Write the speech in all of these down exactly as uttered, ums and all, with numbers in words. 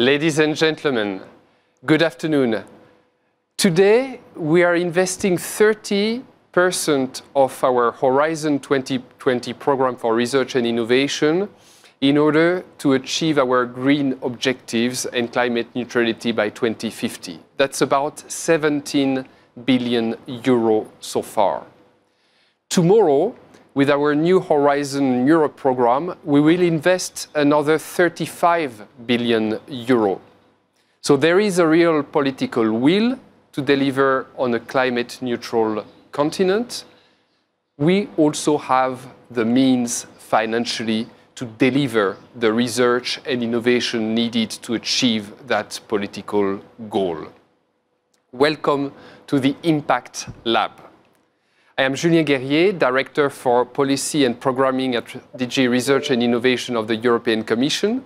Ladies and gentlemen, good afternoon. Today we are investing thirty percent of our Horizon twenty twenty program for research and innovation in order to achieve our green objectives and climate neutrality by twenty fifty. That's about seventeen billion euros so far. Tomorrow, with our new Horizon Europe program, we will invest another thirty-five billion euros. So there is a real political will to deliver on a climate neutral continent. We also have the means financially to deliver the research and innovation needed to achieve that political goal. Welcome to the Impact Lab. I am Julien Guerrier, Director for Policy and Programming at D G Research and Innovation of the European Commission.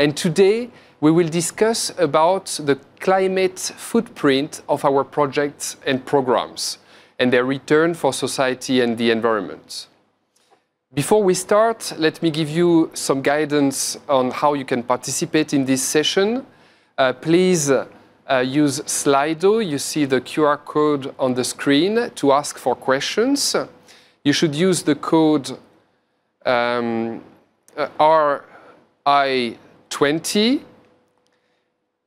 And today we will discuss about the climate footprint of our projects and programs and their return for society and the environment. Before we start, let me give you some guidance on how you can participate in this session. Uh, please uh, use Slido. You see the Q R code on the screen to ask for questions. You should use the code um, uh, R I twenty,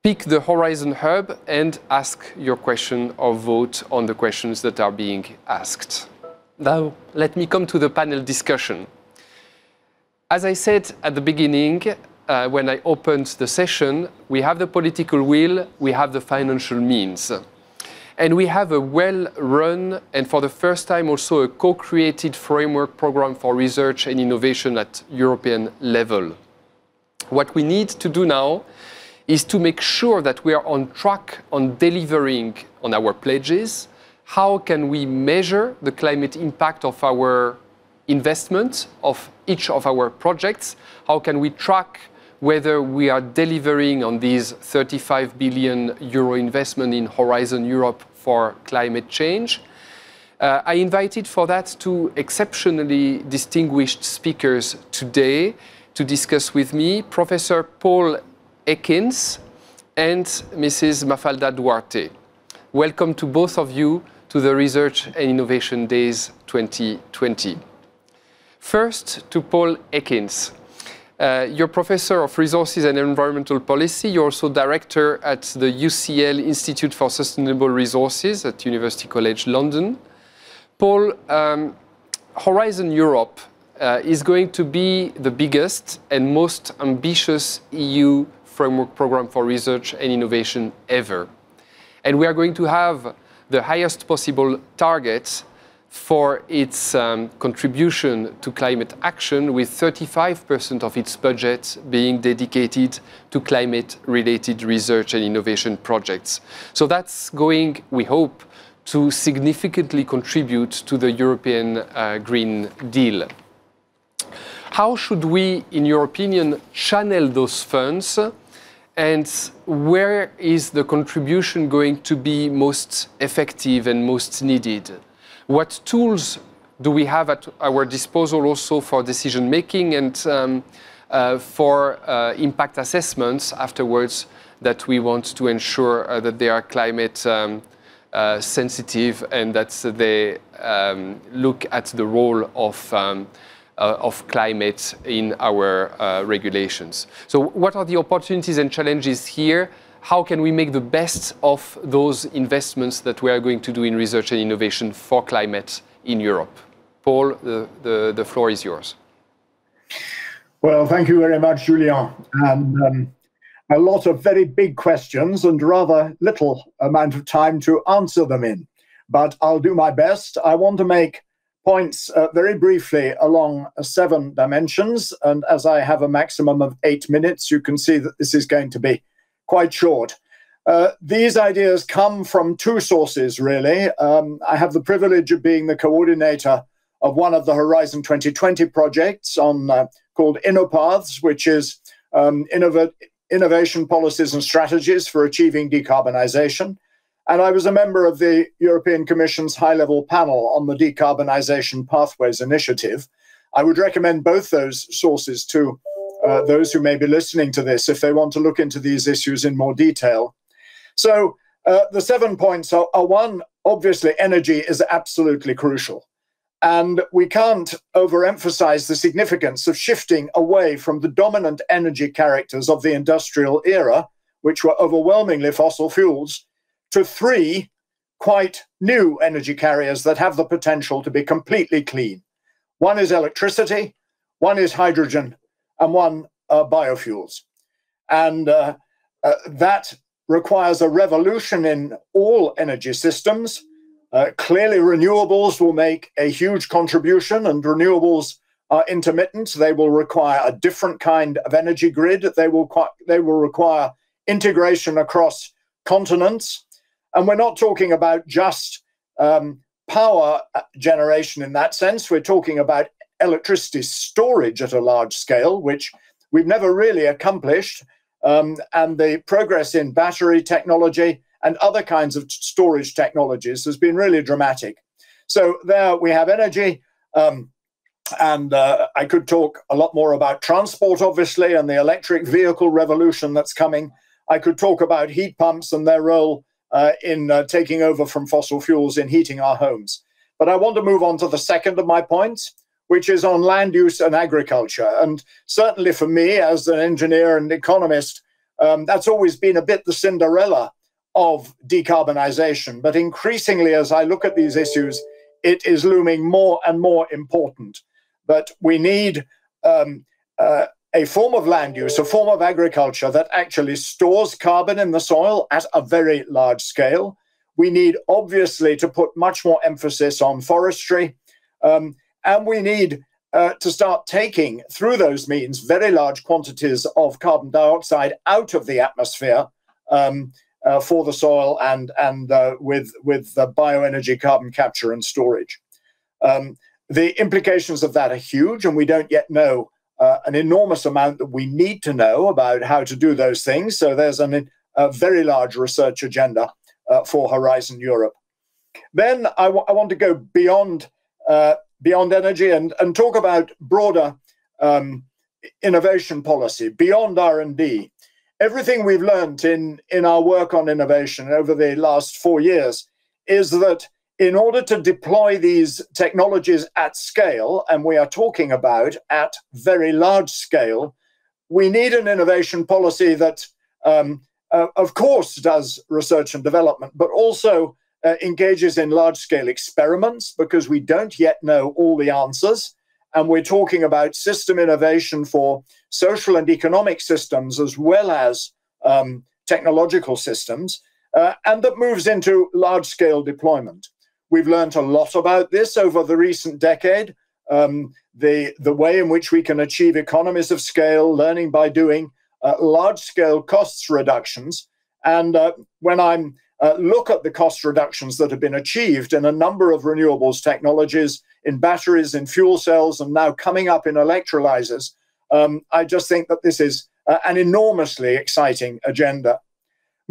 pick the Horizon Hub and ask your question or vote on the questions that are being asked. Now, let me come to the panel discussion. As I said at the beginning, uh, when I opened the session, we have the political will, we have the financial means. And we have a well-run and for the first time also a co-created framework program for research and innovation at European level. What we need to do now is to make sure that we are on track on delivering on our pledges. How can we measure the climate impact of our investment, of each of our projects? How can we track whether we are delivering on these thirty-five billion euro investment in Horizon Europe for climate change? Uh, I invited for that two exceptionally distinguished speakers today to discuss with me, Professor Paul Ekins and Missus Mafalda Duarte. Welcome to both of you to the Research and Innovation Days twenty twenty. First, to Paul Ekins. Uh, you're Professor of Resources and Environmental Policy. You're also Director at the U C L Institute for Sustainable Resources at University College London. Paul, um, Horizon Europe uh, is going to be the biggest and most ambitious E U framework program for research and innovation ever. And we are going to have the highest possible targets for its um, contribution to climate action, with thirty-five percent of its budget being dedicated to climate-related research and innovation projects. So that's going, we hope, to significantly contribute to the European uh, Green Deal. How should we, in your opinion, channel those funds? And where is the contribution going to be most effective and most needed? What tools do we have at our disposal also for decision making and um, uh, for uh, impact assessments afterwards that we want to ensure uh, that they are climate um, uh, sensitive and that they um, look at the role of um, Uh, of climate in our uh, regulations. So what are the opportunities and challenges here? How can we make the best of those investments that we are going to do in research and innovation for climate in Europe? Paul, the, the, the floor is yours. Well, thank you very much, Julien. And um, a lot of very big questions and rather little amount of time to answer them in. But I'll do my best. I want to make points uh, very briefly along uh, seven dimensions, and as I have a maximum of eight minutes, you can see that this is going to be quite short. Uh, these ideas come from two sources, really. Um, I have the privilege of being the coordinator of one of the Horizon twenty twenty projects on uh, called InnoPaths, which is um, innov innovation policies and strategies for achieving decarbonization. And I was a member of the European Commission's high-level panel on the Decarbonization Pathways Initiative. I would recommend both those sources to uh, those who may be listening to this if they want to look into these issues in more detail. So uh, the seven points are, are one, obviously energy is absolutely crucial. And we can't overemphasize the significance of shifting away from the dominant energy characters of the industrial era, which were overwhelmingly fossil fuels, to three quite new energy carriers that have the potential to be completely clean. One is electricity, one is hydrogen, and one are biofuels. And uh, uh, that requires a revolution in all energy systems. Uh, clearly, renewables will make a huge contribution, and renewables are intermittent. They will require a different kind of energy grid. They will, they will require integration across continents. And we're not talking about just um, power generation in that sense. We're talking about electricity storage at a large scale, which we've never really accomplished. Um, and the progress in battery technology and other kinds of storage technologies has been really dramatic. So there we have energy. Um, and uh, I could talk a lot more about transport, obviously, and the electric vehicle revolution that's coming. I could talk about heat pumps and their role Uh, in uh, taking over from fossil fuels in heating our homes. But I want to move on to the second of my points, which is on land use and agriculture. And certainly for me, as an engineer and economist, um, that's always been a bit the Cinderella of decarbonization. But increasingly, as I look at these issues, it is looming more and more important. But we need um, uh, a form of land use, a form of agriculture that actually stores carbon in the soil at a very large scale. We need, obviously, to put much more emphasis on forestry. Um, and we need uh, to start taking, through those means, very large quantities of carbon dioxide out of the atmosphere um, uh, for the soil and, and uh, with, with the bioenergy carbon capture and storage. Um, the implications of that are huge, and we don't yet know Uh, an enormous amount that we need to know about how to do those things. So there's an, a very large research agenda uh, for Horizon Europe. Then I, I want to go beyond, uh, beyond energy and, and talk about broader um, innovation policy, beyond R and D. Everything we've learned in, in our work on innovation over the last four years is that in order to deploy these technologies at scale, and we are talking about at very large scale, we need an innovation policy that, um, uh, of course, does research and development, but also uh, engages in large-scale experiments, because we don't yet know all the answers. And we're talking about system innovation for social and economic systems, as well as um, technological systems, uh, and that moves into large-scale deployment. We've learned a lot about this over the recent decade, um, the, the way in which we can achieve economies of scale, learning by doing, uh, large-scale costs reductions. And uh, when I uh, look at the cost reductions that have been achieved in a number of renewables technologies, in batteries, in fuel cells, and now coming up in electrolyzers, um, I just think that this is uh, an enormously exciting agenda.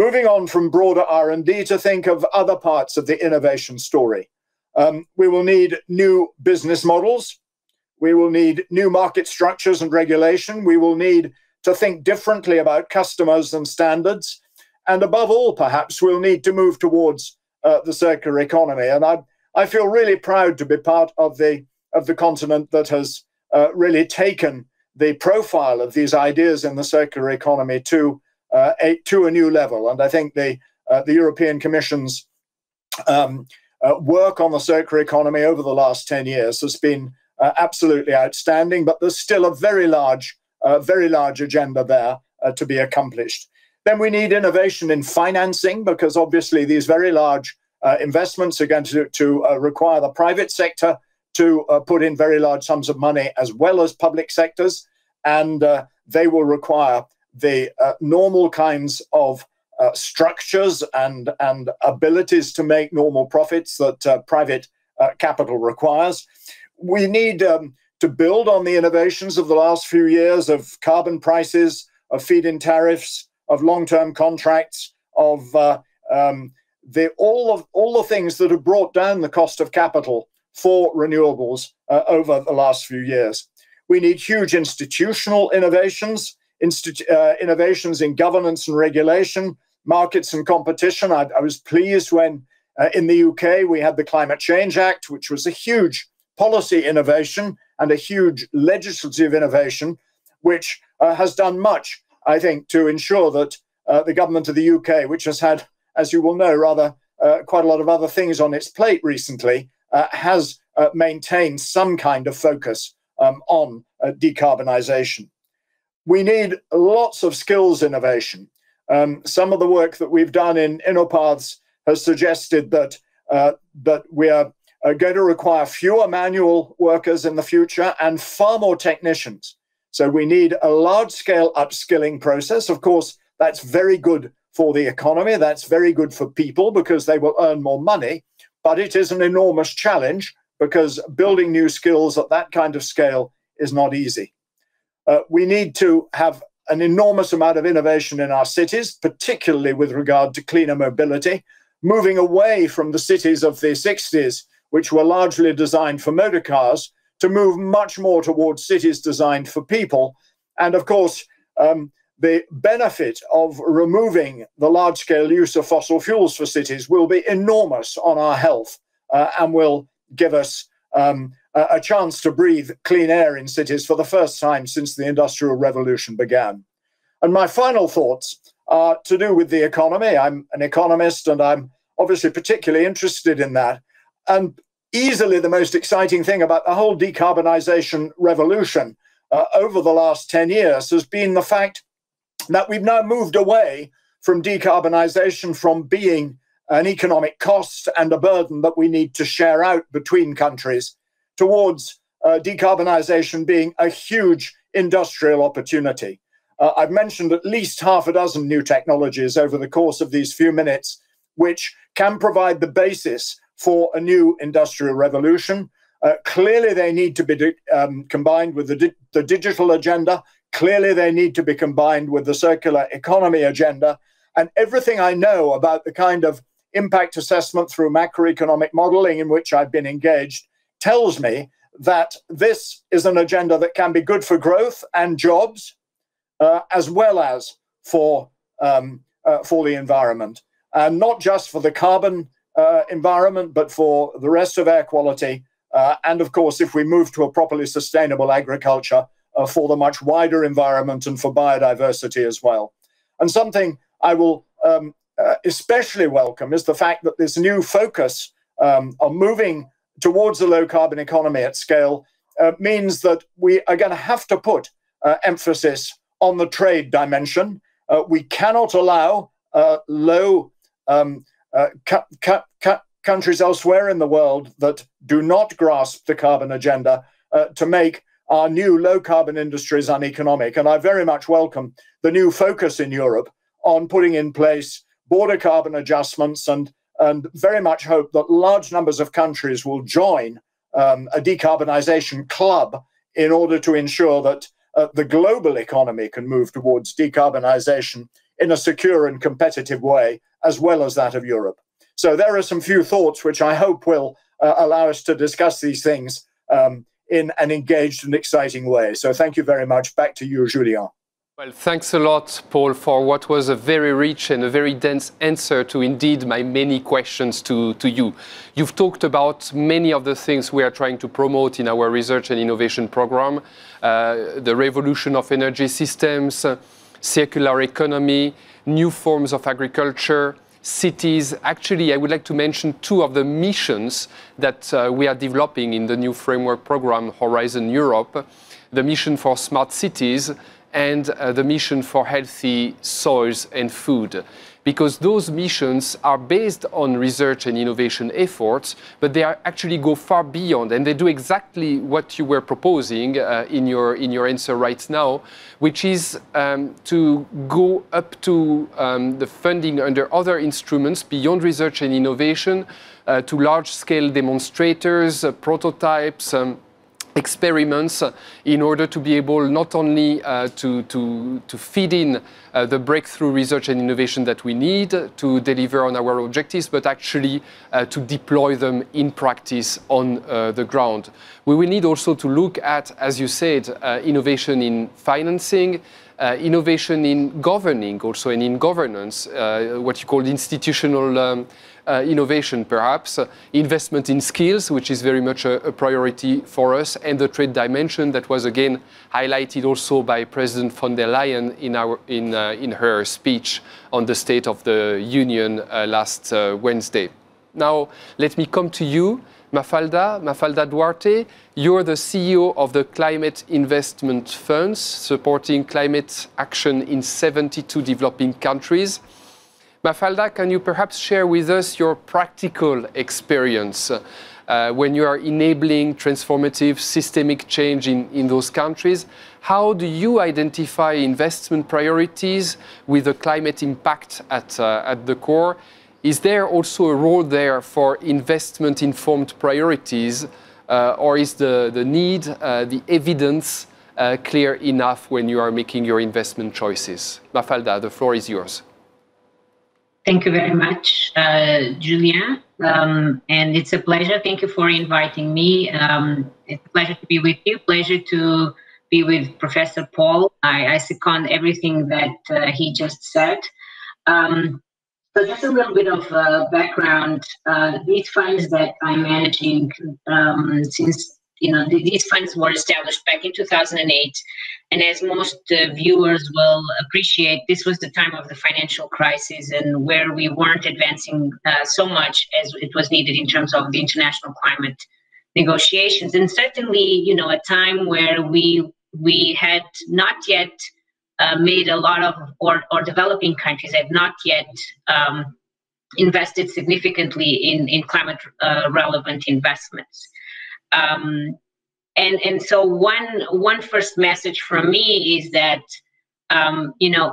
Moving on from broader R and D to think of other parts of the innovation story. Um, we will need new business models. We will need new market structures and regulation. We will need to think differently about customers and standards. And above all, perhaps, we'll need to move towards uh, the circular economy. And I, I feel really proud to be part of the, of the continent that has uh, really taken the profile of these ideas in the circular economy to Uh, a, to a new level. And I think the, uh, the European Commission's um, uh, work on the circular economy over the last ten years has been uh, absolutely outstanding, but there's still a very large, uh, very large agenda there uh, to be accomplished. Then we need innovation in financing, because obviously these very large uh, investments are going to, to uh, require the private sector to uh, put in very large sums of money, as well as public sectors, and uh, they will require the uh, normal kinds of uh, structures and, and abilities to make normal profits that uh, private uh, capital requires. We need um, to build on the innovations of the last few years of carbon prices, of feed-in tariffs, of long-term contracts, of uh, um, the, all of all the things that have brought down the cost of capital for renewables uh, over the last few years. We need huge institutional innovations, institu uh, innovations in governance and regulation, markets and competition. I, I was pleased when uh, in the U K we had the Climate Change Act, which was a huge policy innovation and a huge legislative innovation, which uh, has done much, I think, to ensure that uh, the government of the U K, which has had, as you will know, rather uh, quite a lot of other things on its plate recently, uh, has uh, maintained some kind of focus um, on uh, decarbonisation. We need lots of skills innovation. Um, some of the work that we've done in InnoPaths has suggested that, uh, that we are uh, going to require fewer manual workers in the future and far more technicians. So we need a large-scale upskilling process. Of course, that's very good for the economy. That's very good for people because they will earn more money. But it is an enormous challenge because building new skills at that kind of scale is not easy. Uh, we need to have an enormous amount of innovation in our cities, particularly with regard to cleaner mobility, moving away from the cities of the sixties, which were largely designed for motor cars, to move much more towards cities designed for people. And of course, um, the benefit of removing the large-scale use of fossil fuels for cities will be enormous on our health uh, and will give us um, a chance to breathe clean air in cities for the first time since the Industrial Revolution began. And my final thoughts are to do with the economy. I'm an economist, and I'm obviously particularly interested in that. And easily the most exciting thing about the whole decarbonisation revolution uh, over the last ten years has been the fact that we've now moved away from decarbonisation from being an economic cost and a burden that we need to share out between countries towards uh, decarbonisation being a huge industrial opportunity. Uh, I've mentioned at least half a dozen new technologies over the course of these few minutes, which can provide the basis for a new industrial revolution. Uh, clearly, they need to be um, combined with the, di the digital agenda. Clearly, they need to be combined with the circular economy agenda. And everything I know about the kind of impact assessment through macroeconomic modelling in which I've been engaged tells me that this is an agenda that can be good for growth and jobs, uh, as well as for, um, uh, for the environment. And not just for the carbon Uh, environment, but for the rest of air quality, uh, and of course, if we move to a properly sustainable agriculture, uh, for the much wider environment and for biodiversity as well. And something I will um, uh, especially welcome is the fact that this new focus um, on moving towards a low-carbon economy at scale uh, means that we are going to have to put uh, emphasis on the trade dimension. Uh, we cannot allow uh, low um, Uh, cu cu cu countries elsewhere in the world that do not grasp the carbon agenda uh, to make our new low-carbon industries uneconomic. And I very much welcome the new focus in Europe on putting in place border carbon adjustments, and, and very much hope that large numbers of countries will join um, a decarbonisation club in order to ensure that uh, the global economy can move towards decarbonisation in a secure and competitive way, as well as that of Europe. So there are some few thoughts which I hope will uh, allow us to discuss these things um, in an engaged and exciting way. So thank you very much. Back to you, Julien. Well, thanks a lot, Paul, for what was a very rich and a very dense answer to indeed my many questions to, to you. You've talked about many of the things we are trying to promote in our research and innovation program, uh, the revolution of energy systems, uh, circular economy, new forms of agriculture, cities. Actually, I would like to mention two of the missions that uh, we are developing in the new framework program, Horizon Europe, the mission for smart cities and uh, the mission for healthy soils and food. Because those missions are based on research and innovation efforts, but they are actually go far beyond, and they do exactly what you were proposing uh, in your in your answer right now, which is um, to go up to um, the funding under other instruments beyond research and innovation, uh, to large-scale demonstrators, uh, prototypes, um, experiments in order to be able not only uh, to, to, to feed in uh, the breakthrough research and innovation that we need to deliver on our objectives, but actually uh, to deploy them in practice on uh, the ground. We will need also to look at, as you said, uh, innovation in financing, uh, innovation in governing also, and in governance, uh, what you call institutional um, Uh, innovation, perhaps, uh, investment in skills, which is very much a, a priority for us, and the trade dimension that was again highlighted also by President von der Leyen in, our, in, uh, in her speech on the State of the Union uh, last uh, Wednesday. Now, let me come to you, Mafalda, Mafalda Duarte. You're the C E O of the Climate Investment Funds, supporting climate action in seventy-two developing countries. Mafalda, can you perhaps share with us your practical experience uh, when you are enabling transformative systemic change in, in those countries? How do you identify investment priorities with a climate impact at, uh, at the core? Is there also a role there for investment-informed priorities, uh, or is the, the need, uh, the evidence uh, clear enough when you are making your investment choices? Mafalda, the floor is yours. Thank you very much, uh, Julien, um, and it's a pleasure. Thank you for inviting me. Um, it's a pleasure to be with you, pleasure to be with Professor Paul. I, I second everything that uh, he just said. Um, so just a little bit of uh, background. Uh, these funds that I'm managing, um, since you know, these funds were established back in two thousand eight, and as most uh, viewers will appreciate, this was the time of the financial crisis and where we weren't advancing uh, so much as it was needed in terms of the international climate negotiations. And certainly, you know, a time where we we had not yet uh, made a lot of, or, or developing countries had not yet um, invested significantly in, in climate uh, relevant investments. Um, And, and so one, one first message from me is that, um, you know,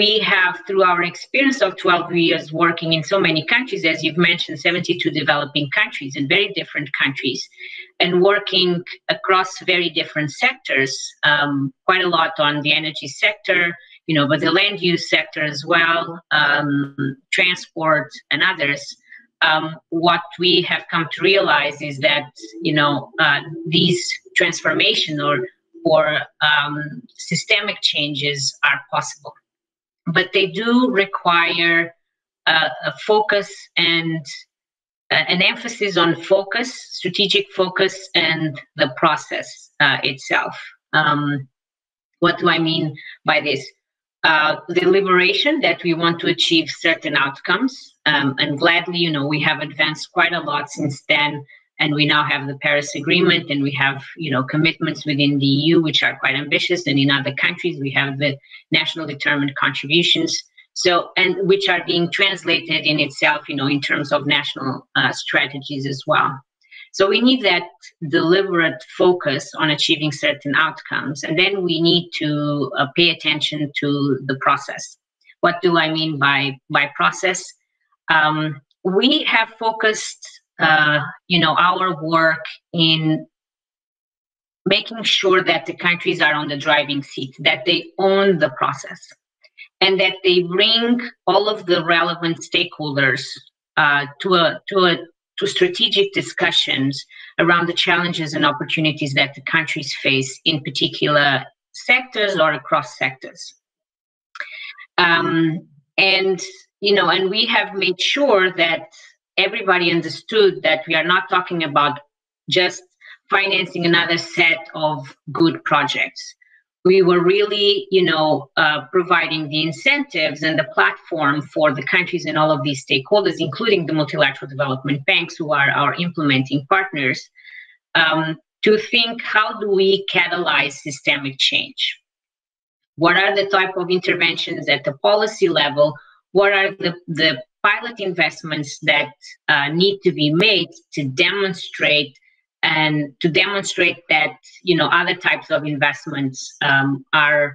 we have, through our experience of twelve years working in so many countries, as you've mentioned, seventy-two developing countries and very different countries, and working across very different sectors, um, quite a lot on the energy sector, you know, but the land use sector as well, um, transport and others. Um, what we have come to realize is that, you know, uh, these transformation or, or um, systemic changes are possible. But they do require uh, a focus and uh, an emphasis on focus, strategic focus, and the process uh, itself. Um, what do I mean by this? Uh, deliberation that we want to achieve certain outcomes. Um, and gladly, you know, we have advanced quite a lot since then. And we now have the Paris Agreement, and we have, you know, commitments within the E U, which are quite ambitious. And in other countries, we have the national determined contributions. So, and which are being translated in itself, you know, in terms of national uh, strategies as well. So we need that deliberate focus on achieving certain outcomes, and then we need to uh, pay attention to the process. What do I mean by, by process? Um, we have focused, uh, you know, our work in making sure that the countries are on the driving seat, that they own the process, and that they bring all of the relevant stakeholders uh, to a to a to strategic discussions around the challenges and opportunities that the countries face in particular sectors or across sectors. Um, and, you know, and we have made sure that everybody understood that we are not talking about just financing another set of good projects. We were really, you know, uh, providing the incentives and the platform for the countries and all of these stakeholders, including the multilateral development banks, who are our implementing partners, um, to think, how do we catalyze systemic change? What are the type of interventions at the policy level? What are the, the pilot investments that uh, need to be made to demonstrate and to demonstrate that, you know, other types of investments um, are,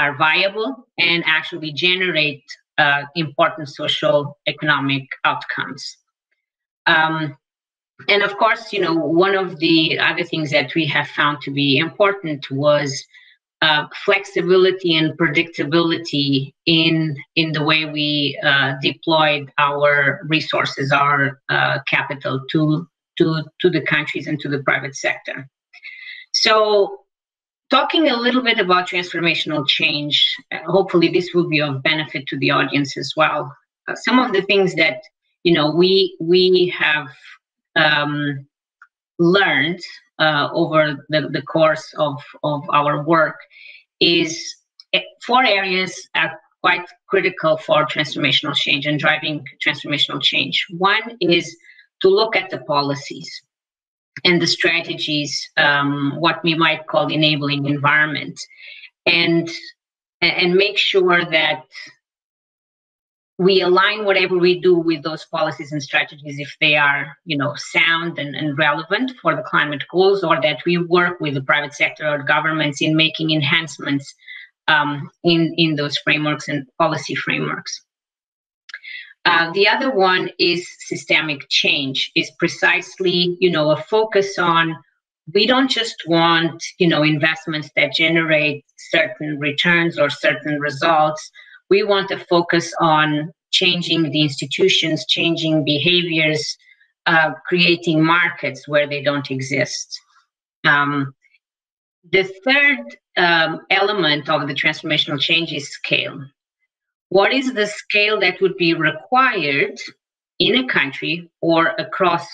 are viable and actually generate uh, important social economic outcomes. Um, And of course, you know, one of the other things that we have found to be important was uh, flexibility and predictability in in the way we uh, deployed our resources, our uh, capital to to to the countries and to the private sector. So, talking a little bit about transformational change, hopefully this will be of benefit to the audience as well. Uh, some of the things that you know we we have Um, learned uh, over the, the course of, of our work is four areas are quite critical for transformational change and driving transformational change. One is to look at the policies and the strategies, um, what we might call enabling environment, and, and make sure that we align whatever we do with those policies and strategies if they are, you know, sound and, and relevant for the climate goals, or that we work with the private sector or governments in making enhancements um, in, in those frameworks and policy frameworks. Uh, the other one is systemic change, is precisely, you know, a focus on, we don't just want, you know, investments that generate certain returns or certain results. We want to focus on changing the institutions, changing behaviors, uh, creating markets where they don't exist. Um, the third um, element of the transformational change is scale. What is the scale that would be required in a country or across,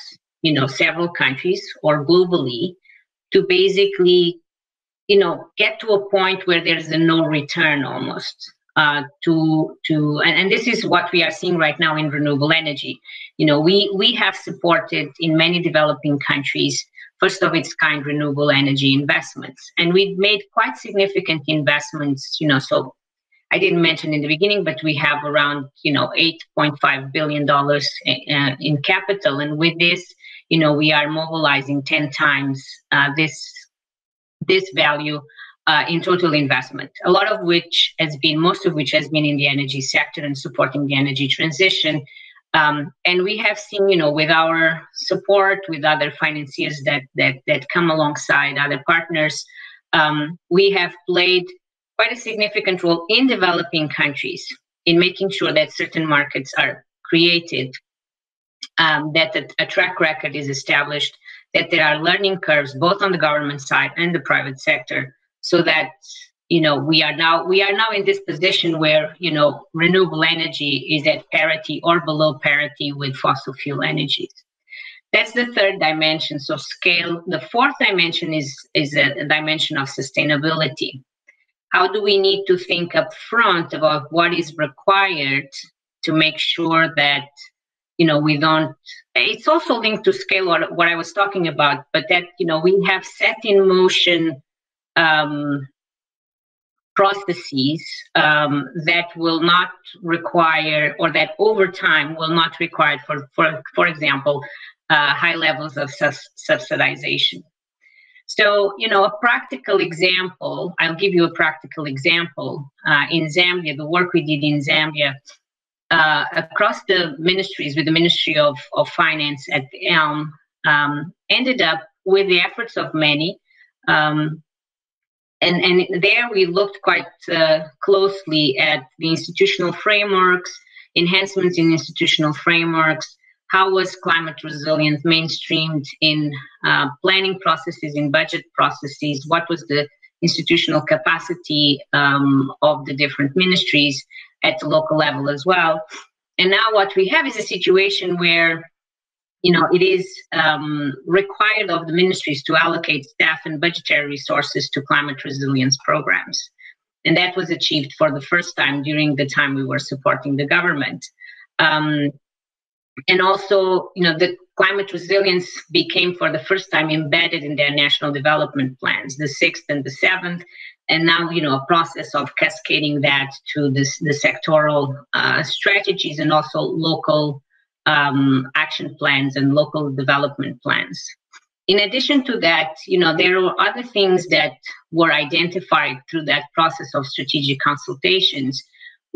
you know, several countries or globally to basically, you know, get to a point where there's a no return almost? Uh, to to and, and this is what we are seeing right now in renewable energy. You know, we we have supported in many developing countries first of its kind renewable energy investments, and we've made quite significant investments. You know, so I didn't mention in the beginning, but we have around you know eight point five billion dollars in, uh, in capital, and with this, you know, we are mobilizing ten times uh, this this value. Uh, in total investment, a lot of which has been, most of which has been in the energy sector and supporting the energy transition. Um, and we have seen, you know, with our support, with other financiers that that that come alongside other partners, um, we have played quite a significant role in developing countries in making sure that certain markets are created, um, that a, a track record is established, that there are learning curves both on the government side and the private sector. So that you know we are now we are now in this position where you know renewable energy is at parity or below parity with fossil fuel energies. That's the third dimension. So scale. The fourth dimension is is a dimension of sustainability. How do we need to think up front about what is required to make sure that you know we don't? It's also linked to scale or what I was talking about, but that you know we have set in motion Um, processes um, that will not require, or that over time will not require, for for, for example, uh, high levels of sus subsidization. So, you know, a practical example, I'll give you a practical example. Uh, in Zambia, the work we did in Zambia, uh, across the ministries, with the Ministry of, of Finance at the Elm, um, ended up with the efforts of many, um, And, and there we looked quite uh, closely at the institutional frameworks, enhancements in institutional frameworks, how was climate resilience mainstreamed in uh, planning processes, in budget processes, what was the institutional capacity um, of the different ministries at the local level as well. And now what we have is a situation where you know, it is um, required of the ministries to allocate staff and budgetary resources to climate resilience programs. And that was achieved for the first time during the time we were supporting the government. Um, and also, you know, the climate resilience became for the first time embedded in their national development plans, the sixth and the seventh. And now, you know, a process of cascading that to this, the sectoral uh, strategies and also local Um, action plans and local development plans. In addition to that, you know, there were other things that were identified through that process of strategic consultations,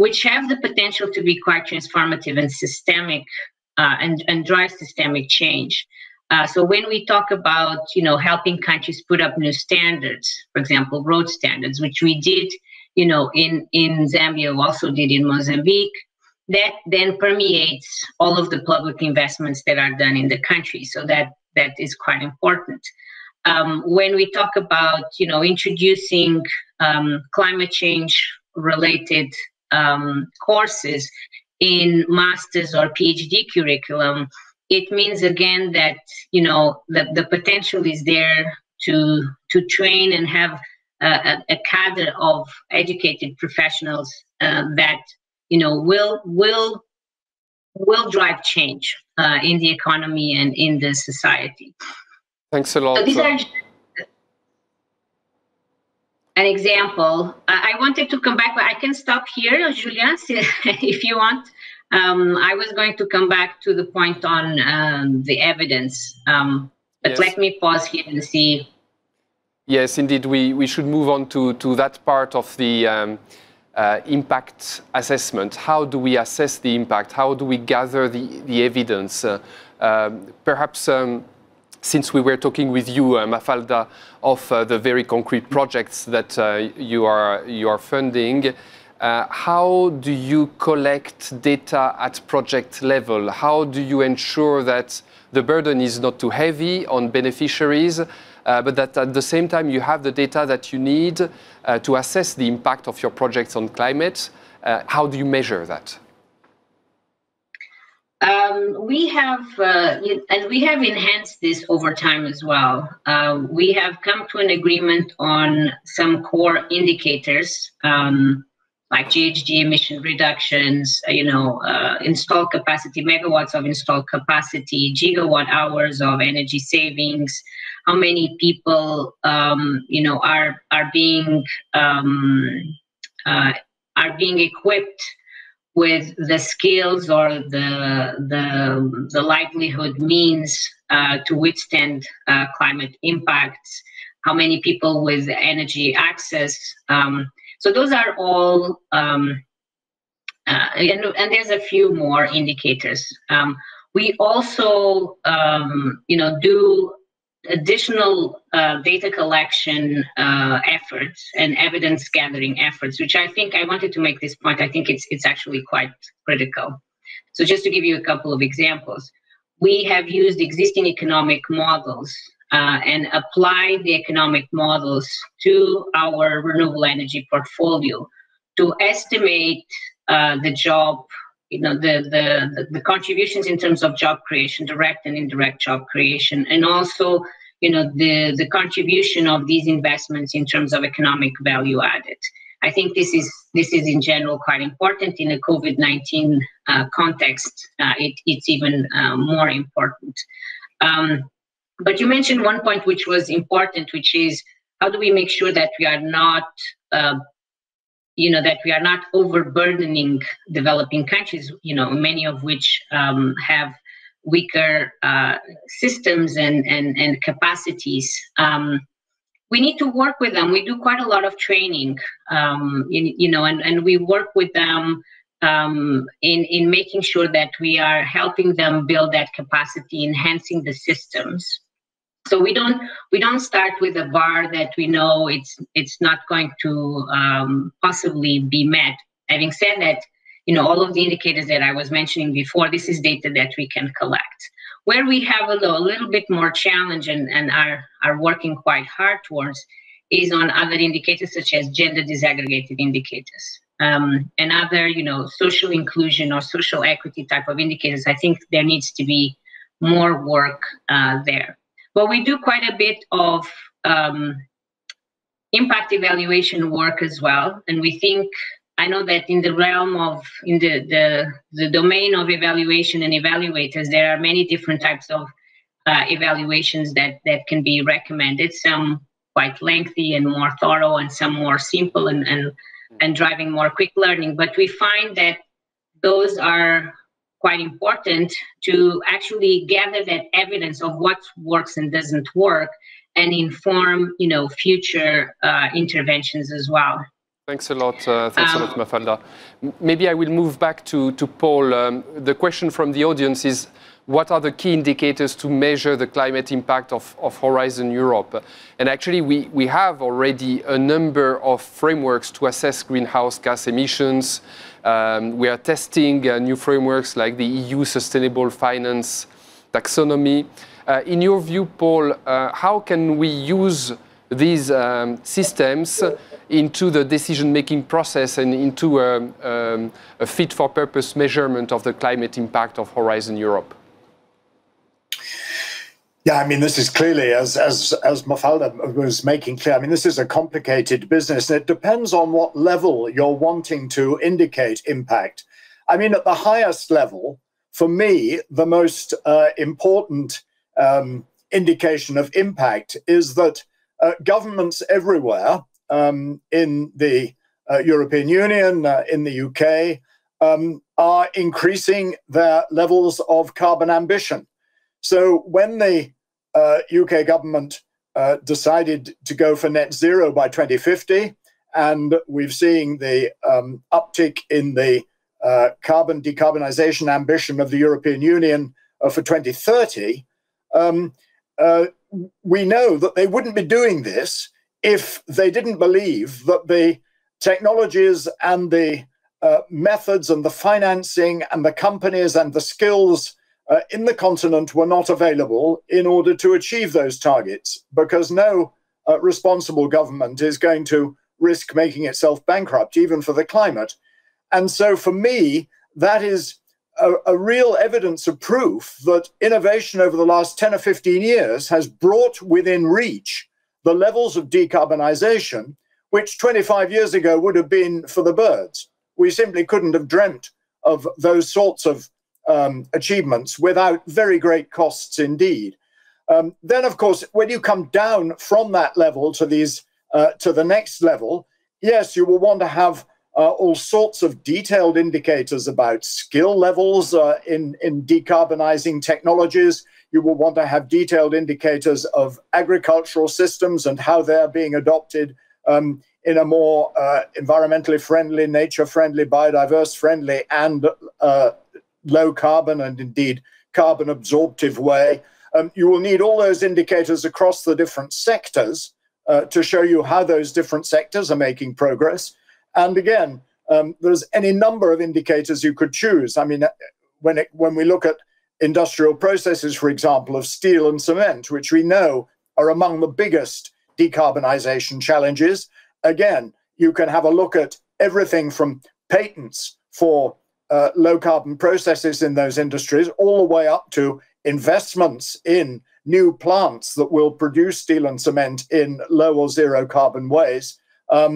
which have the potential to be quite transformative and systemic uh, and, and drive systemic change. Uh, so when we talk about, you know, helping countries put up new standards, for example, road standards, which we did, you know, in, in Zambia, we also did in Mozambique, that then permeates all of the public investments that are done in the country. So that, that is quite important. Um, when we talk about, you know, introducing um, climate change related um, courses in master's or PhD curriculum, it means again that, you know, the, the potential is there to, to train and have a, a cadre of educated professionals uh, that, you know, will, will, will drive change uh, in the economy and in the society. Thanks a lot. So these are just an example. I wanted to come back, but I can stop here, Julien, if you want. Um, I was going to come back to the point on um, the evidence, um, but yes. Let me pause here and see. Yes, indeed, we, we should move on to, to that part of the um, uh, impact assessment. How do we assess the impact? How do we gather the, the evidence? Uh, um, perhaps... Um, Since we were talking with you, uh, Mafalda, of uh, the very concrete projects that uh, you are you are funding, uh, how do you collect data at project level? How do you ensure that the burden is not too heavy on beneficiaries, uh, but that at the same time you have the data that you need uh, to assess the impact of your projects on climate? Uh, how do you measure that? Um, we have, uh, and we have enhanced this over time as well. Uh, we have come to an agreement on some core indicators, um, like G H G emission reductions, you know, uh, install capacity, megawatts of installed capacity, gigawatt hours of energy savings, how many people, um, you know, are are being um, uh, are being equipped with the skills or the the, the livelihood means uh, to withstand uh, climate impacts, how many people with energy access. Um, so those are all, um, uh, and, and there's a few more indicators. Um, we also, um, you know, do additional uh, data collection uh, efforts and evidence gathering efforts, which I think I wanted to make this point. I think it's it's actually quite critical. So just to give you a couple of examples, we have used existing economic models uh, and applied the economic models to our renewable energy portfolio to estimate uh, the job, you know, the, the, the contributions in terms of job creation, direct and indirect job creation, and also, you know, the, the contribution of these investments in terms of economic value added. I think this is, this is in general quite important. In a COVID nineteen uh, context, uh, it, it's even uh, more important. Um, but you mentioned one point which was important, which is how do we make sure that we are not uh, you know, that we are not overburdening developing countries, you know, many of which um, have weaker uh, systems and, and, and capacities. Um, we need to work with them. We do quite a lot of training, um, in, you know, and, and we work with them um, in, in making sure that we are helping them build that capacity, enhancing the systems. So we don't we don't start with a bar that we know it's it's not going to um, possibly be met. Having said that, you know, all of the indicators that I was mentioning before, this is data that we can collect. Where we have a little, a little bit more challenge and, and are are working quite hard towards is on other indicators such as gender disaggregated indicators um, and other, you know, social inclusion or social equity type of indicators. I think there needs to be more work uh, there. But we do quite a bit of um, impact evaluation work as well, and we think, I know that in the realm of, in the, the, the domain of evaluation and evaluators, there are many different types of uh, evaluations that, that can be recommended, some quite lengthy and more thorough and some more simple and, and, and driving more quick learning. But we find that those are quite important to actually gather that evidence of what works and doesn't work and inform, you know, future uh, interventions as well. Thanks a lot. Uh, thanks um, a lot, Mafalda. Maybe I will move back to, to Paul. Um, the question from the audience is, what are the key indicators to measure the climate impact of, of Horizon Europe. And actually, we, we have already a number of frameworks to assess greenhouse gas emissions. Um, we are testing uh, new frameworks like the E U Sustainable Finance Taxonomy. Uh, in your view, Paul, uh, how can we use these um, systems into the decision-making process and into a, um, a fit-for-purpose measurement of the climate impact of Horizon Europe? Yeah, I mean, this is clearly, as, as, as Mafalda was making clear, I mean, this is a complicated business, and it depends on what level you're wanting to indicate impact. I mean, at the highest level, for me, the most uh, important um, indication of impact is that uh, governments everywhere um, in the uh, European Union, uh, in the U K, um, are increasing their levels of carbon ambition. So when the Uh, U K government uh, decided to go for net zero by twenty fifty, and we've seen the um, uptick in the uh, carbon decarbonization ambition of the European Union uh, for twenty thirty. Um, uh, we know that they wouldn't be doing this if they didn't believe that the technologies and the uh, methods and the financing and the companies and the skills Uh, in the continent were not available in order to achieve those targets, because no uh, responsible government is going to risk making itself bankrupt, even for the climate. And so for me, that is a, a real evidence of proof that innovation over the last ten or fifteen years has brought within reach the levels of decarbonization, which twenty-five years ago would have been for the birds. We simply couldn't have dreamt of those sorts of Um, achievements without very great costs indeed. Um, then, of course, when you come down from that level to these uh, to the next level, yes, you will want to have uh, all sorts of detailed indicators about skill levels uh, in, in decarbonizing technologies. You will want to have detailed indicators of agricultural systems and how they're being adopted um, in a more uh, environmentally friendly, nature-friendly, biodiverse-friendly, and uh, low carbon and indeed carbon absorptive way. Um, you will need all those indicators across the different sectors uh, to show you how those different sectors are making progress. And again, um, there's any number of indicators you could choose. I mean, when, it, when we look at industrial processes, for example, of steel and cement, which we know are among the biggest decarbonization challenges, again, you can have a look at everything from patents for Uh, low-carbon processes in those industries, all the way up to investments in new plants that will produce steel and cement in low or zero-carbon ways, um,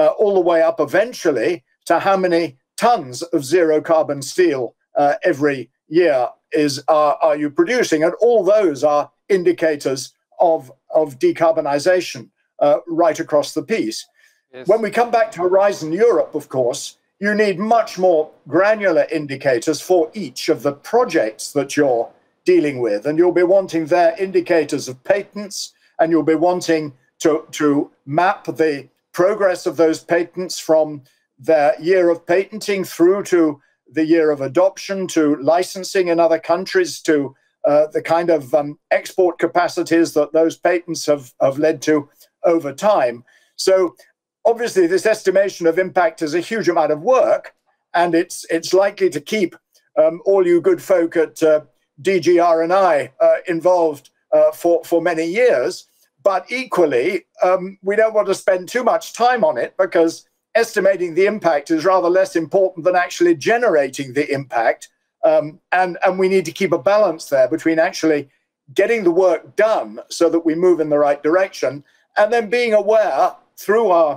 uh, all the way up eventually to how many tons of zero-carbon steel uh, every year is are, are you producing. And all those are indicators of, of decarbonization uh, right across the piece. Yes. When we come back to Horizon Europe, of course, you need much more granular indicators for each of the projects that you're dealing with. And you'll be wanting their indicators of patents, and you'll be wanting to, to map the progress of those patents from their year of patenting through to the year of adoption, to licensing in other countries, to uh, the kind of um, export capacities that those patents have, have led to over time. So obviously, this estimation of impact is a huge amount of work, and it's it's likely to keep um, all you good folk at uh, D G R and I uh, involved uh, for, for many years. But equally, um, we don't want to spend too much time on it, because estimating the impact is rather less important than actually generating the impact. Um, and, and we need to keep a balance there between actually getting the work done so that we move in the right direction, and then being aware through our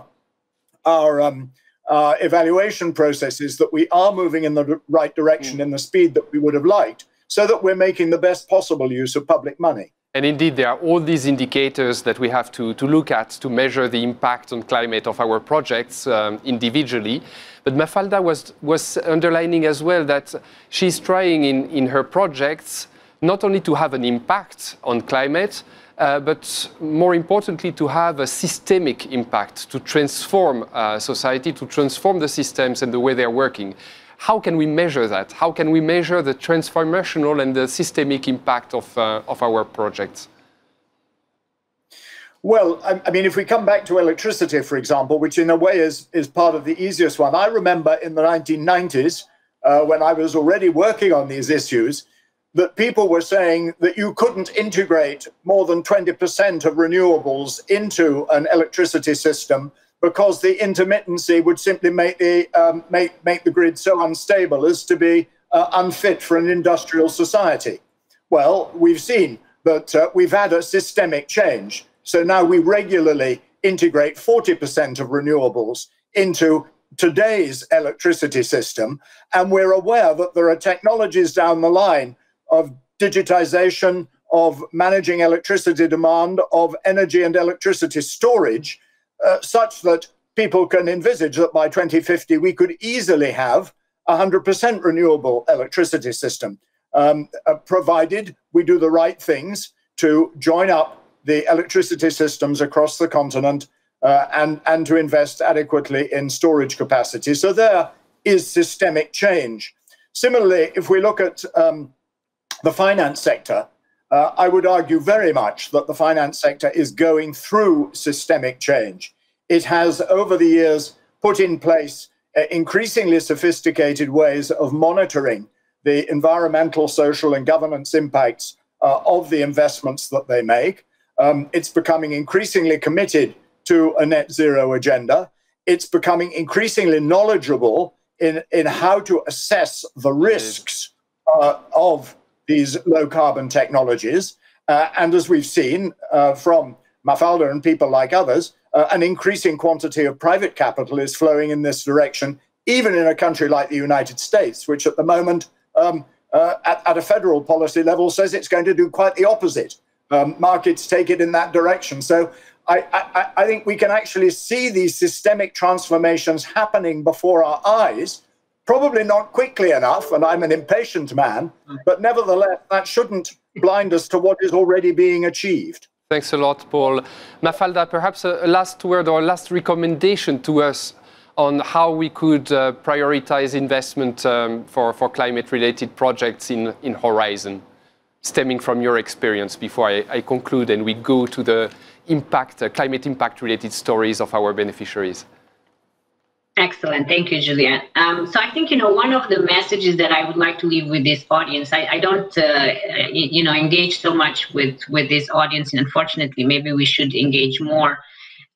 Our, um, our evaluation processes that we are moving in the right direction mm. in the speed that we would have liked, so that we're making the best possible use of public money. And indeed, there are all these indicators that we have to, to look at to measure the impact on climate of our projects um, individually. But Mafalda was, was underlining as well that she's trying in, in her projects not only to have an impact on climate, Uh, but more importantly, to have a systemic impact, to transform uh, society, to transform the systems and the way they're working. how can we measure that? How can we measure the transformational and the systemic impact of, uh, of our projects? Well, I, I mean, if we come back to electricity, for example, which in a way is, is part of the easiest one. I remember in the nineteen nineties, uh, when I was already working on these issues, that people were saying that you couldn't integrate more than twenty percent of renewables into an electricity system because the intermittency would simply make the, um, make, make the grid so unstable as to be uh, unfit for an industrial society. Well, we've seen that uh, we've had a systemic change. So now we regularly integrate forty percent of renewables into today's electricity system. And we're aware that there are technologies down the line of digitization, of managing electricity demand, of energy and electricity storage, uh, such that people can envisage that by twenty fifty, we could easily have a one hundred percent renewable electricity system, um, uh, provided we do the right things to join up the electricity systems across the continent uh, and, and to invest adequately in storage capacity. So there is systemic change. Similarly, if we look at um, the finance sector, uh, I would argue very much that the finance sector is going through systemic change. It has, over the years, put in place uh, increasingly sophisticated ways of monitoring the environmental, social, and governance impacts uh, of the investments that they make. Um, it's becoming increasingly committed to a net zero agenda. It's becoming increasingly knowledgeable in, in how to assess the risks uh, of these low-carbon technologies, uh, and as we've seen uh, from Mafalda and people like others, uh, an increasing quantity of private capital is flowing in this direction, even in a country like the United States, which at the moment, um, uh, at, at a federal policy level, says it's going to do quite the opposite. Um, markets take it in that direction. So I, I, I think we can actually see these systemic transformations happening before our eyes, probably not quickly enough, and I'm an impatient man, but nevertheless, that shouldn't blind us to what is already being achieved. Thanks a lot, Paul. Mafalda, perhaps a last word or a last recommendation to us on how we could uh, prioritize investment um, for, for climate-related projects in, in Horizon, stemming from your experience before I, I conclude and we go to the impact, uh, climate impact-related stories of our beneficiaries. Excellent. Thank you, Julien. Um, so I think, you know, one of the messages that I would like to leave with this audience, I, I don't, uh, you know, engage so much with, with this audience, and unfortunately, maybe we should engage more,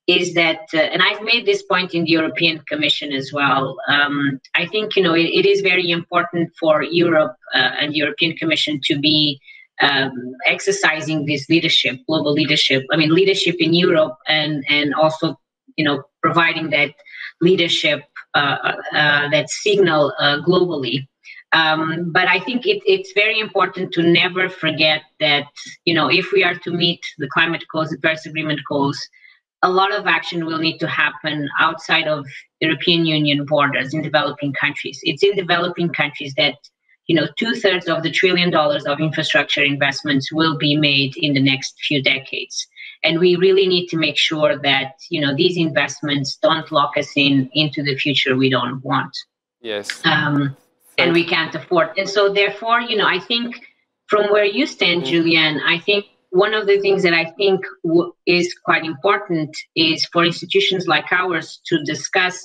is that, uh, and I've made this point in the European Commission as well, um, I think, you know, it, it is very important for Europe uh, and the European Commission to be Um, exercising this leadership, global leadership, I mean, leadership in Europe, and, and also, you know, providing that leadership, uh, uh, that signal uh, globally. Um, but I think it, it's very important to never forget that, you know, if we are to meet the climate goals, the Paris Agreement goals, a lot of action will need to happen outside of European Union borders in developing countries. It's in developing countries that, you know, two-thirds of the trillion dollars of infrastructure investments will be made in the next few decades. And we really need to make sure that, you know, these investments don't lock us in into the future we don't want. Yes. Um, and we can't afford. And so therefore, you know, I think from where you stand, mm-hmm. Julien, I think one of the things that I think w is quite important is for institutions like ours to discuss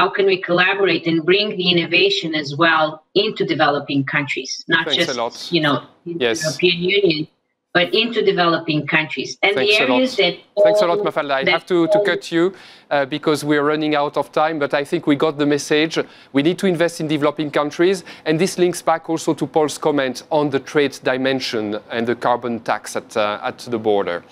how can we collaborate and bring the innovation as well into developing countries, not Thanks just a lot. you know in yes. the European Union, but into developing countries. And Thanks the areas that Thanks a lot, Mafalda. I have to, to cut you uh, because we're running out of time, but I think we got the message. We need to invest in developing countries, and this links back also to Paul's comment on the trade dimension and the carbon tax at, uh, at the border.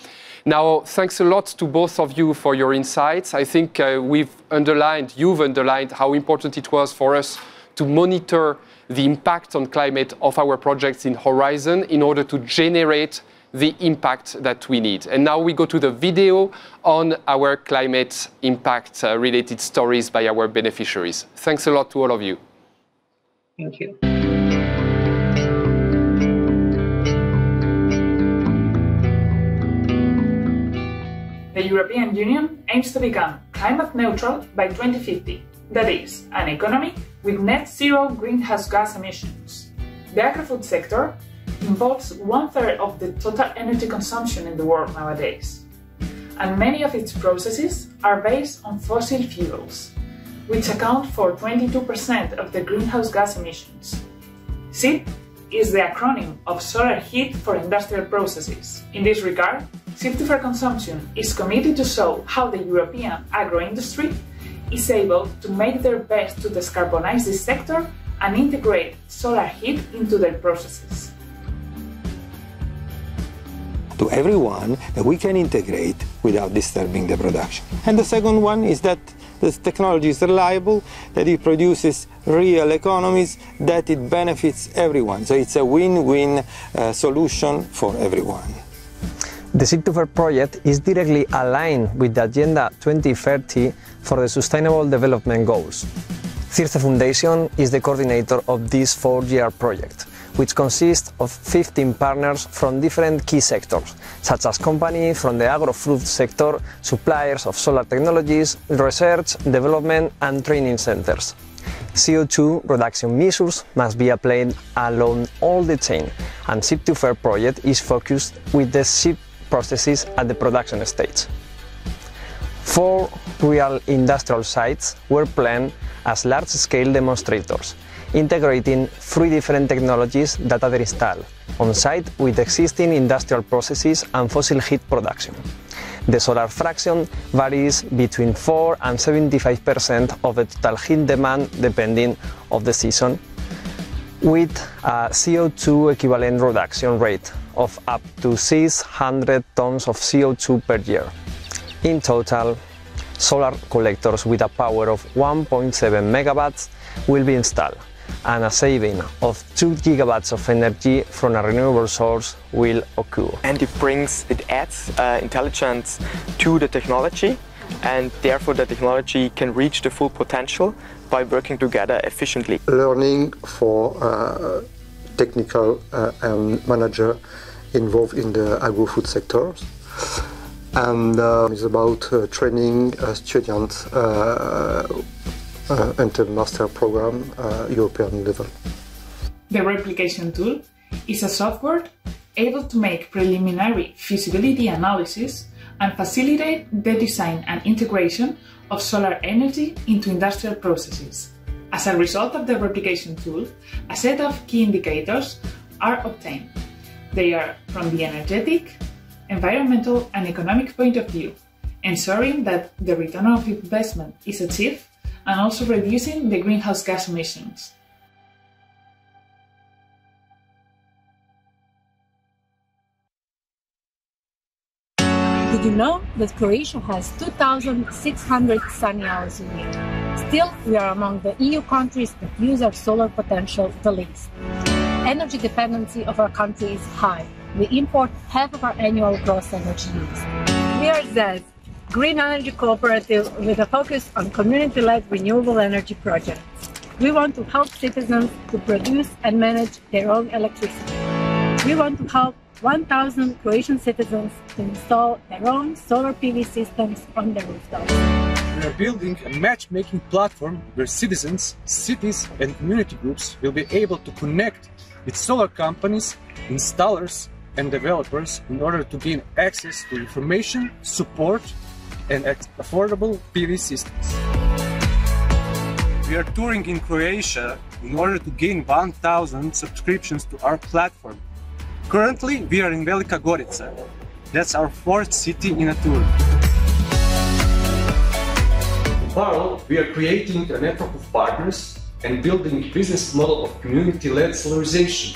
Now, thanks a lot to both of you for your insights. I think uh, we've underlined, you've underlined how important it was for us to monitor the impact on climate of our projects in Horizon in order to generate the impact that we need. And now we go to the video on our climate impact uh, related stories by our beneficiaries. Thanks a lot to all of you. Thank you. The European Union aims to become climate neutral by twenty fifty, that is, an economy with net zero greenhouse gas emissions. The agri-food sector involves one-third of the total energy consumption in the world nowadays, and many of its processes are based on fossil fuels, which account for twenty-two percent of the greenhouse gas emissions. S I P is the acronym of solar heat for industrial processes. In this regard, S I P two Fair Consumption is committed to show how the European agro-industry is able to make their best to decarbonize this sector and integrate solar heat into their processes. To everyone that we can integrate without disturbing the production. And the second one is that this technology is reliable, that it produces real economies, that it benefits everyone. So it's a win-win uh, solution for everyone. The S I G two FER project is directly aligned with the Agenda twenty thirty for the Sustainable Development Goals. CIRSE Foundation is the coordinator of this four-year project, which consists of fifteen partners from different key sectors, such as companies from the agro-food sector, suppliers of solar technologies, research, development and training centers. C O two reduction measures must be applied along all the chain, and S I P two FER project is focused with the S I P processes at the production stage. Four real industrial sites were planned as large-scale demonstrators, integrating three different technologies that are installed on-site with existing industrial processes and fossil heat production. The solar fraction varies between four and seventy-five percent of the total heat demand depending on the season, with a C O two equivalent reduction rate of up to six hundred tons of C O two per year. In total, solar collectors with a power of one point seven megawatts will be installed, and a saving of two gigawatts of energy from a renewable source will occur. And it brings, it adds uh, intelligence to the technology, and therefore the technology can reach the full potential by working together efficiently. Learning for uh, technical uh, um, manager involved in the agro-food sectors, and uh, it's about uh, training uh, students uh, Uh, enter master program uh, European level. The replication tool is a software able to make preliminary feasibility analysis and facilitate the design and integration of solar energy into industrial processes. As a result of the replication tool, a set of key indicators are obtained. They are from the energetic, environmental and economic point of view, ensuring that the return of investment is achieved and also reducing the greenhouse gas emissions. Did you know that Croatia has two thousand six hundred sunny hours a year? Still, we are among the E U countries that use our solar potential the least. Energy dependency of our country is high. We import half of our annual gross energy use. We are Z E S, Green Energy Cooperative, with a focus on community-led renewable energy projects. We want to help citizens to produce and manage their own electricity. We want to help one thousand Croatian citizens to install their own solar P V systems on their rooftops. We are building a matchmaking platform where citizens, cities and community groups will be able to connect with solar companies, installers and developers in order to gain access to information, support and affordable P V systems. We are touring in Croatia in order to gain one thousand subscriptions to our platform. Currently, we are in Velika Gorica. That's our fourth city in a tour. In parallel, we are creating a network of partners and building a business model of community-led solarization.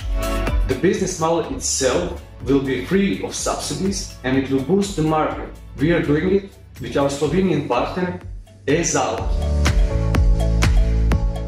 The business model itself will be free of subsidies and it will boost the market. We are doing it with our Slovenian partner, Esal.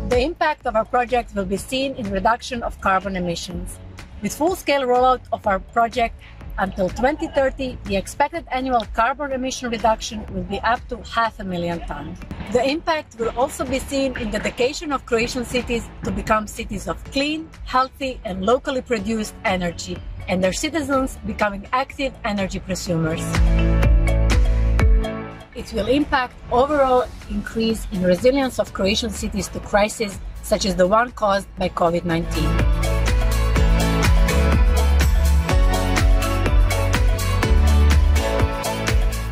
The impact of our project will be seen in reduction of carbon emissions. With full-scale rollout of our project until twenty thirty, the expected annual carbon emission reduction will be up to half a million tons. The impact will also be seen in the dedication of Croatian cities to become cities of clean, healthy and locally produced energy, and their citizens becoming active energy prosumers. It will impact overall increase in resilience of Croatian cities to crisis such as the one caused by COVID nineteen.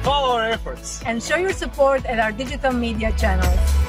Follow our efforts and show your support at our digital media channels.